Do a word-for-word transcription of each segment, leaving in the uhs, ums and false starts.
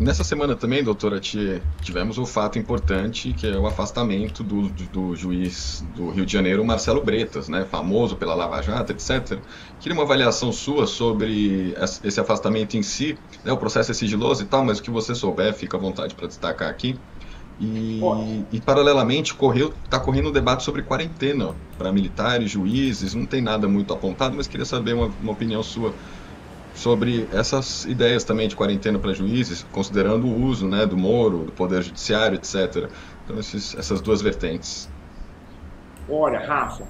Nessa semana também, doutora Thier, tivemos um fato importante, que é o afastamento do, do, do juiz do Rio de Janeiro, Marcelo Bretas, né, famoso pela Lava Jato, etcétera. Queria uma avaliação sua sobre esse afastamento em si, né, o processo é sigiloso e tal, mas o que você souber, fica à vontade para destacar aqui. E, e paralelamente, está correndo um debate sobre quarentena para militares, juízes, não tem nada muito apontado, mas queria saber uma, uma opinião sua sobre essas ideias também de quarentena para juízes, considerando o uso, né, do Moro, do Poder Judiciário, etcétera. Então, esses, essas duas vertentes. Olha, Rafa,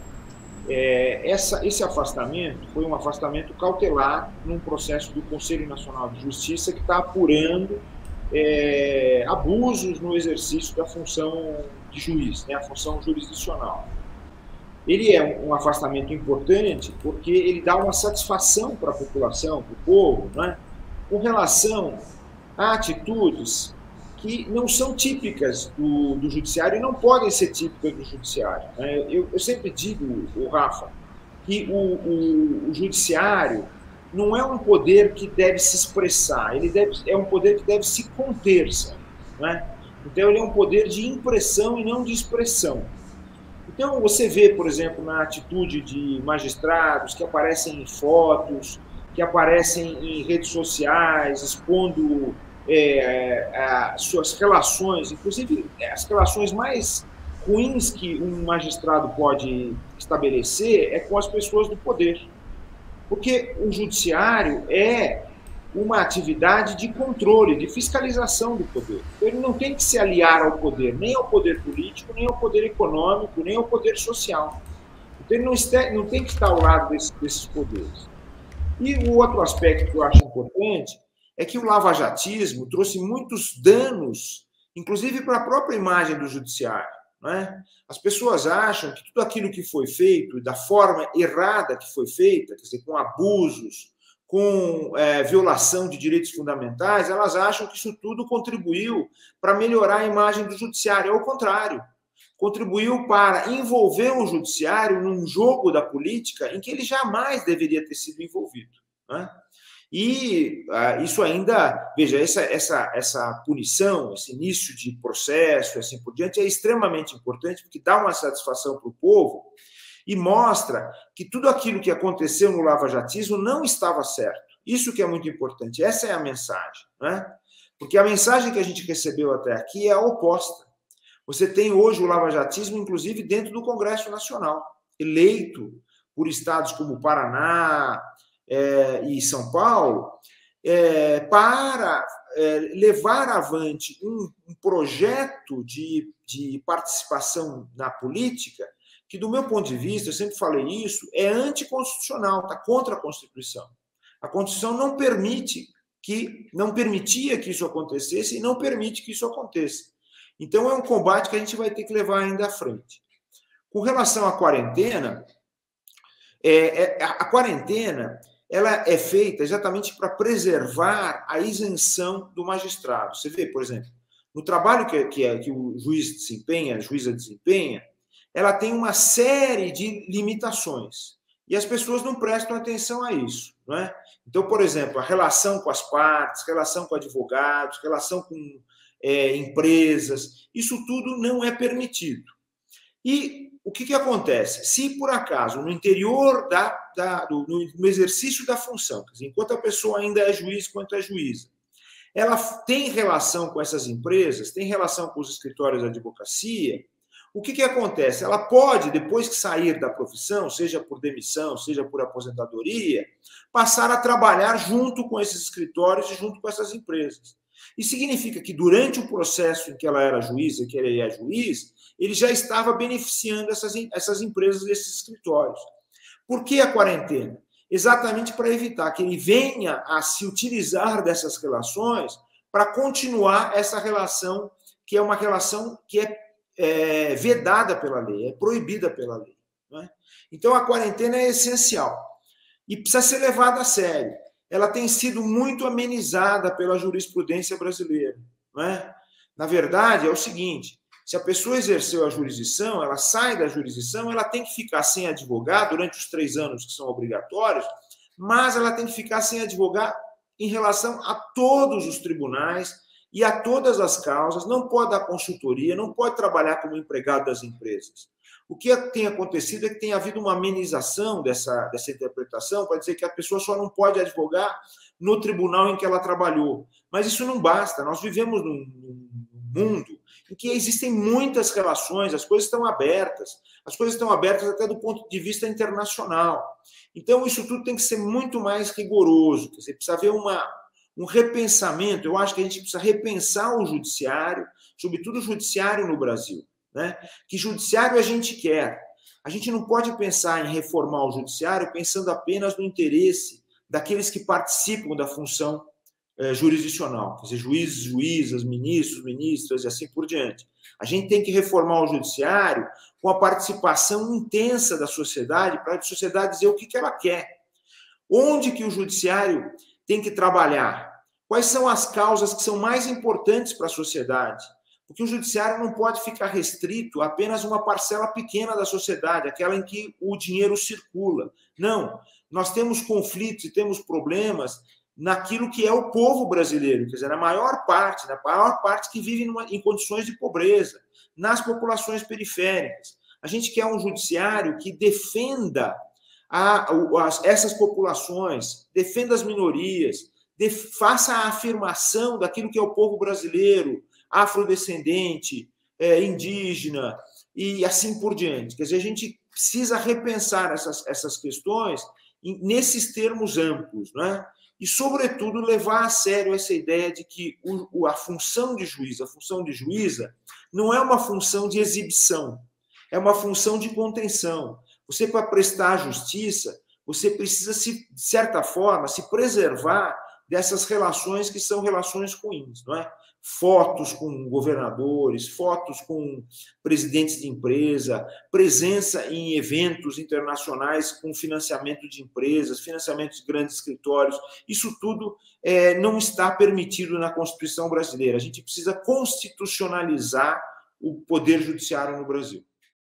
é, essa, esse afastamento foi um afastamento cautelar num processo do Conselho Nacional de Justiça que está apurando é, abusos no exercício da função de juiz, né, a função jurisdicional. Ele é um afastamento importante porque ele dá uma satisfação para a população, para o povo, né, com relação a atitudes que não são típicas do, do judiciário e não podem ser típicas do judiciário. Né. Eu, eu sempre digo, o Rafa, que o, o, o judiciário não é um poder que deve se expressar, ele deve, é um poder que deve se conter, né. Então, ele é um poder de impressão e não de expressão. Então, você vê, por exemplo, na atitude de magistrados que aparecem em fotos, que aparecem em redes sociais, expondo é, a, suas relações, inclusive as relações mais ruins que um magistrado pode estabelecer é com as pessoas do poder. Porque o judiciário é uma atividade de controle, de fiscalização do poder. Ele não tem que se aliar ao poder, nem ao poder político, nem ao poder econômico, nem ao poder social. Então ele não, este, não tem que estar ao lado desse, desses poderes. E o outro aspecto que eu acho importante é que o lavajatismo trouxe muitos danos, inclusive para a própria imagem do judiciário, né? As pessoas acham que tudo aquilo que foi feito, da forma errada que foi feita, quer dizer, com abusos, com é, violação de direitos fundamentais, elas acham que isso tudo contribuiu para melhorar a imagem do judiciário. É o contrário. Contribuiu para envolver o judiciário num jogo da política em que ele jamais deveria ter sido envolvido, né? E ah, isso ainda... Veja, essa, essa, essa punição, esse início de processo, assim por diante, é extremamente importante porque dá uma satisfação para o povo e mostra que tudo aquilo que aconteceu no lavajatismo não estava certo. Isso que é muito importante, essa é a mensagem, né? Porque a mensagem que a gente recebeu até aqui é a oposta. Você tem hoje o lavajatismo, inclusive, dentro do Congresso Nacional, eleito por estados como Paraná é, e São Paulo, é, para é, levar avante um, um projeto de, de participação na política que, do meu ponto de vista, eu sempre falei isso, é anticonstitucional, está contra a Constituição. A Constituição não permite que, não permitia que isso acontecesse e não permite que isso aconteça. Então, é um combate que a gente vai ter que levar ainda à frente. Com relação à quarentena, é, é, a quarentena ela é feita exatamente para preservar a isenção do magistrado. Você vê, por exemplo, no trabalho que, que, que o juiz desempenha, a juíza desempenha, ela tem uma série de limitações e as pessoas não prestam atenção a isso, né? Então, por exemplo, a relação com as partes, relação com advogados, relação com é, empresas, isso tudo não é permitido. E o que, que acontece? Se, por acaso, no interior, da, da, do, no exercício da função, quer dizer, enquanto a pessoa ainda é juiz, quanto é juíza, ela tem relação com essas empresas, tem relação com os escritórios de advocacia, o que, que acontece? Ela pode, depois que sair da profissão, seja por demissão, seja por aposentadoria, passar a trabalhar junto com esses escritórios e junto com essas empresas. Isso significa que, durante o processo em que ela era juíza, que ele é juiz, ele já estava beneficiando essas, essas empresas, esses escritórios. Por que a quarentena? Exatamente para evitar que ele venha a se utilizar dessas relações para continuar essa relação, que é uma relação que é É vedada pela lei, é proibida pela lei, né? Então, a quarentena é essencial e precisa ser levada a sério. Ela tem sido muito amenizada pela jurisprudência brasileira, né? Na verdade, é o seguinte, se a pessoa exerceu a jurisdição, ela sai da jurisdição, ela tem que ficar sem advogar durante os três anos que são obrigatórios, mas ela tem que ficar sem advogar em relação a todos os tribunais e a todas as causas, não pode dar consultoria, não pode trabalhar como empregado das empresas. O que tem acontecido é que tem havido uma amenização dessa, dessa interpretação para dizer que a pessoa só não pode advogar no tribunal em que ela trabalhou. Mas isso não basta. Nós vivemos num, num mundo em que existem muitas relações, as coisas estão abertas, as coisas estão abertas até do ponto de vista internacional. Então, isso tudo tem que ser muito mais rigoroso. Quer dizer, precisa haver uma, um repensamento. Eu acho que a gente precisa repensar o judiciário, sobretudo o judiciário no Brasil. Né? Que judiciário a gente quer? A gente não pode pensar em reformar o judiciário pensando apenas no interesse daqueles que participam da função eh, jurisdicional, quer dizer, juízes, juízas, ministros, ministras e assim por diante. A gente tem que reformar o judiciário com a participação intensa da sociedade, para a sociedade dizer o que, que ela quer. Onde que o judiciário tem que trabalhar? Quais são as causas que são mais importantes para a sociedade? Porque o judiciário não pode ficar restrito a apenas uma parcela pequena da sociedade, aquela em que o dinheiro circula. Não, nós temos conflitos e temos problemas naquilo que é o povo brasileiro, quer dizer, na maior parte, na maior parte que vive numa, em condições de pobreza, nas populações periféricas. A gente quer um judiciário que defenda a, a, essas populações, defenda as minorias, def, faça a afirmação daquilo que é o povo brasileiro, afrodescendente, é, indígena e assim por diante. Quer dizer, a gente precisa repensar essas, essas questões nesses termos amplos, né? E, sobretudo, levar a sério essa ideia de que o, a função de juiz, a função de juíza, não é uma função de exibição, é uma função de contenção. Você, para prestar justiça, você precisa, se, de certa forma, se preservar dessas relações que são relações ruins, não é? Fotos com governadores, fotos com presidentes de empresa, presença em eventos internacionais com financiamento de empresas, financiamento de grandes escritórios, isso tudo é, não está permitido na Constituição brasileira. A gente precisa constitucionalizar o poder judiciário no Brasil.